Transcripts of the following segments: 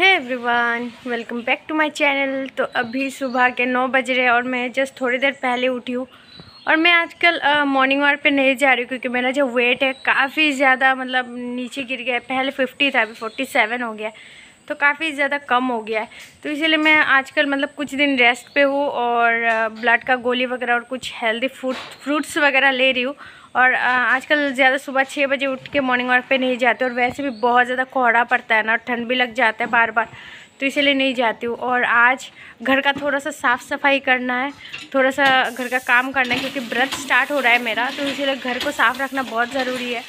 है everyone, welcome back to my channel. तो अभी सुबह के 9 बज रहे हैं और मैं जस्ट थोड़ी देर पहले उठी हूँ। और मैं आजकल मॉर्निंग वॉक पे नहीं जा रही क्योंकि मेरा जो वेट है काफ़ी ज़्यादा मतलब नीचे गिर गया है। पहले 50 था, अभी 47 हो गया, तो काफ़ी ज़्यादा कम हो गया है। तो इसीलिए मैं आजकल मतलब कुछ दिन रेस्ट पे हूँ और ब्लड का गोली वगैरह और कुछ हेल्दी फ्रूट्स वगैरह ले रही हूँ। और आजकल ज़्यादा सुबह 6 बजे उठ के मॉर्निंग वॉक पे नहीं जाते और वैसे भी बहुत ज़्यादा कोहरा पड़ता है ना, ठंड भी लग जाता है बार बार, तो इसीलिए नहीं जाती हूँ। और आज घर का थोड़ा सा साफ़ सफाई करना है, थोड़ा सा घर का काम करना है क्योंकि व्रत स्टार्ट हो रहा है मेरा, तो इसीलिए घर को साफ़ रखना बहुत ज़रूरी है।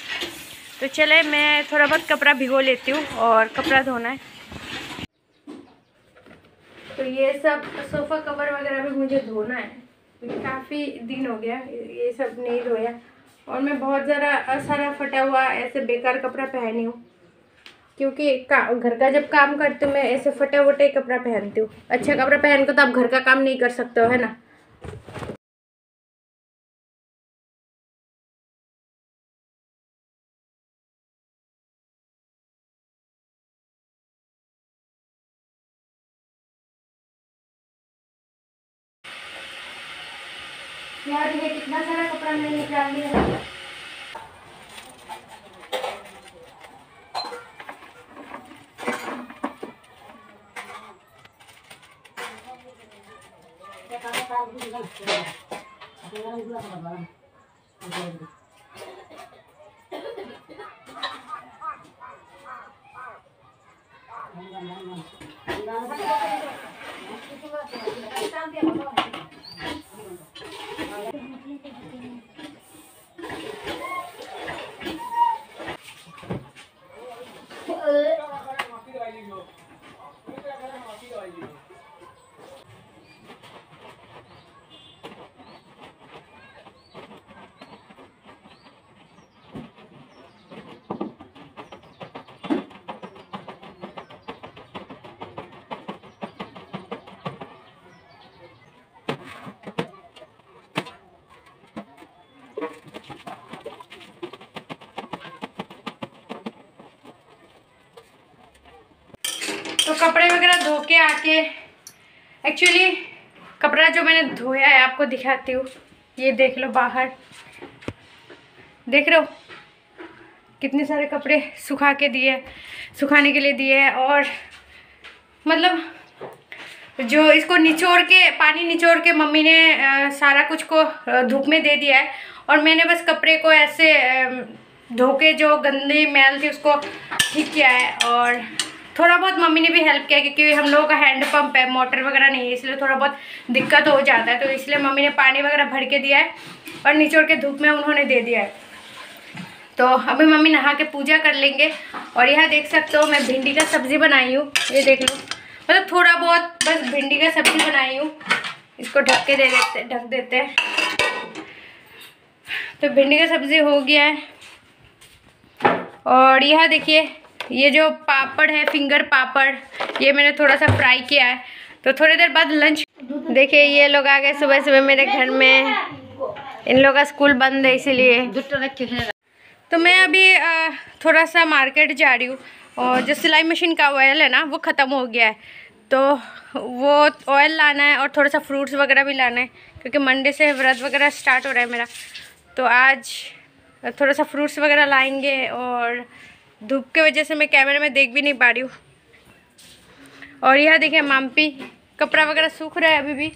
तो चले मैं थोड़ा बहुत कपड़ा भिगो लेती हूँ और कपड़ा धोना है। तो ये सब सोफ़ा कवर वगैरह भी मुझे धोना है क्योंकि काफ़ी दिन हो गया ये सब नहीं धोया। और मैं बहुत सारा फटा हुआ ऐसे बेकार कपड़ा पहनी हूँ क्योंकि घर का जब काम करती हूँ मैं ऐसे फटा वटा ही कपड़ा पहनती हूँ। अच्छा कपड़ा पहन कर तो आप घर का काम नहीं कर सकते हो, है ना। यार ये कितना सारा कपड़ा मैंने निकाल लिया है। तो कपड़े वगैरह धो के आके एक्चुअली कपड़ा जो मैंने धोया है आपको दिखाती हूँ। ये देख लो, बाहर देख रहे हो कितने सारे कपड़े सुखा के दिए, सुखाने के लिए दिए हैं। और मतलब जो इसको निचोड़ के, पानी निचोड़ के मम्मी ने सारा कुछ को धूप में दे दिया है और मैंने बस कपड़े को ऐसे धो के जो गंदी मैल थी उसको ठीक किया है। और थोड़ा बहुत मम्मी ने भी हेल्प किया क्योंकि हम लोगों का हैंड पंप है, मोटर वगैरह नहीं है, इसलिए थोड़ा बहुत दिक्कत हो जाता है। तो इसलिए मम्मी ने पानी वगैरह भर के दिया है और निचोड़ के धूप में उन्होंने दे दिया है। तो अभी मम्मी नहा के पूजा कर लेंगे। और यहाँ देख सकते हो मैं भिंडी का सब्ज़ी बनाई हूँ, ये देख लो, मतलब थोड़ा बहुत बस भिंडी का सब्ज़ी बनाई हूँ। इसको ढक के ढक देते हैं। तो भिंडी का सब्ज़ी हो गया है। और यह देखिए ये जो पापड़ है, फिंगर पापड़, ये मैंने थोड़ा सा फ्राई किया है। तो थोड़ी देर बाद लंच। देखिए ये लोग आ गए सुबह सुबह मेरे घर में, इन लोगों का स्कूल बंद है इसीलिए। तो मैं अभी थोड़ा सा मार्केट जा रही हूँ और जो सिलाई मशीन का ऑयल है ना वो ख़त्म हो गया है, तो वो ऑयल लाना है और थोड़ा सा फ्रूट्स वगैरह भी लाना है क्योंकि मंडे से व्रत वगैरह स्टार्ट हो रहा है मेरा। तो आज थोड़ा सा फ्रूट्स वगैरह लाएंगे। और धूप के वजह से मैं कैमरे में देख भी नहीं पा रही हूँ। और यह देखिए मम्पी, कपड़ा वगैरह सूख रहा है अभी भी।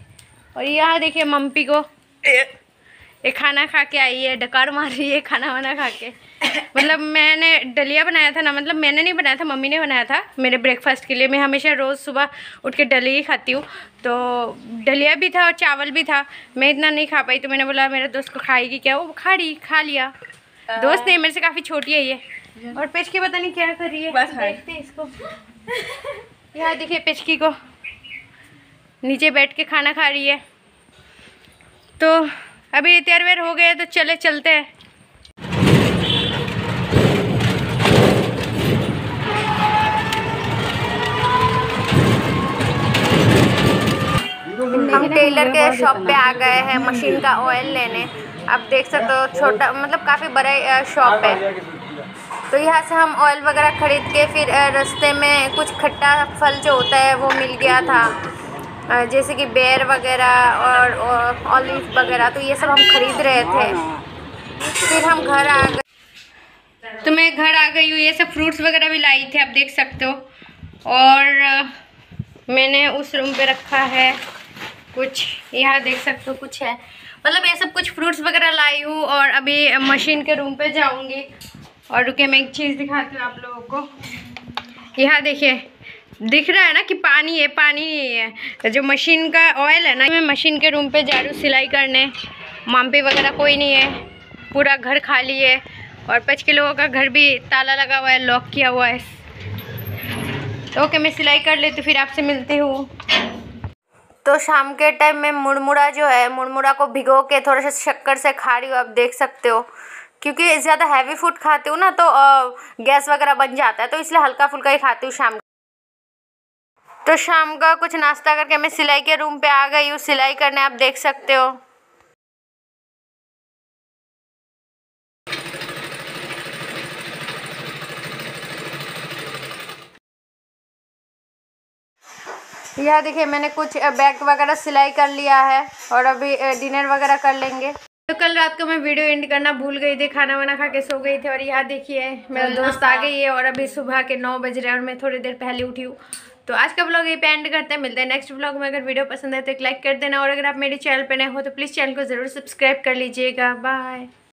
और यह देखिए मम्पी को ये खाना खा के आई है, डकार मार रही है खाना वाना खा के। मतलब मैंने दलिया बनाया था ना, मतलब मैंने नहीं बनाया था, मम्मी ने बनाया था मेरे ब्रेकफास्ट के लिए। मैं हमेशा रोज़ सुबह उठ के दलिया ही खाती हूँ, तो दलिया भी था और चावल भी था। मैं इतना नहीं खा पाई तो मैंने बोला मेरे दोस्त को खाएगी क्या, वो खा लिया। दोस्त नहीं, मेरे से काफ़ी छोटी है ये। और पेचकी पता नहीं क्या कर रही है, देखते हैं इसको। यहाँ देखिए पेचकी को नीचे बैठ के खाना खा रही है। तो अभी तैयार वैर हो गए तो चले चलते हैं। हम टेलर के शॉप पे आ गए हैं मशीन का ऑयल लेने। आप देख सकते हो छोटा मतलब काफ़ी बड़ा शॉप है। तो यहाँ से हम ऑयल वगैरह ख़रीद के फिर रास्ते में कुछ खट्टा फल जो होता है वो मिल गया था, जैसे कि बेर वगैरह और ऑलिव वगैरह, तो ये सब हम खरीद रहे थे। फिर हम घर आ गए, तो मैं घर आ गई हूँ। ये सब फ्रूट्स वगैरह भी लाई थे, आप देख सकते हो। और मैंने उस रूम पे रखा है कुछ, यहाँ देख सकते हो कुछ है, मतलब ये सब कुछ फ्रूट्स वगैरह लाई हूँ। और अभी मशीन के रूम पे जाऊँगी। और रुके, मैं एक चीज़ दिखाती हूँ आप लोगों को। यहाँ देखिए, दिख रहा है ना कि पानी है, पानी है जो मशीन का ऑयल है ना। मैं मशीन के रूम पे जा रही हूँ सिलाई करने। माम्पी वगैरह कोई नहीं है, पूरा घर खाली है। और 5 लोगों का घर भी ताला लगा हुआ है, लॉक किया हुआ है। तो ओके, मैं सिलाई कर लेती हूँ, फिर आपसे मिलती हूँ। तो शाम के टाइम में मुड़मुड़ा जो है, मुड़मुड़ा को भिगो के थोड़ा सा शक्कर से खा रही हूँ, आप देख सकते हो। क्योंकि ज़्यादा हैवी फूड खाती हूँ ना तो गैस वगैरह बन जाता है, तो इसलिए हल्का फुल्का ही खाती हूँ शाम। तो शाम का कुछ नाश्ता करके मैं सिलाई के रूम पे आ गई हूँ सिलाई करने, आप देख सकते हो। यह देखिए, मैंने कुछ बैग वगैरह सिलाई कर लिया है और अभी डिनर वगैरह कर लेंगे। तो कल रात को मैं वीडियो एंड करना भूल गई थी, खाना वाना खा के सो गई थी। और यहाँ देखिए, मेरा दोस्त आ गई है और अभी सुबह के 9 बज रहे हैं और मैं थोड़ी देर पहले उठी हूँ। तो आज का ब्लॉग यहीं पे एंड करते हैं, मिलते हैं नेक्स्ट ब्लॉग में। अगर वीडियो पसंद है तो एक लाइक कर देना, और अगर आप मेरे चैनल पर नए हो तो प्लीज़ चैनल को ज़रूर सब्सक्राइब कर लीजिएगा। बाय।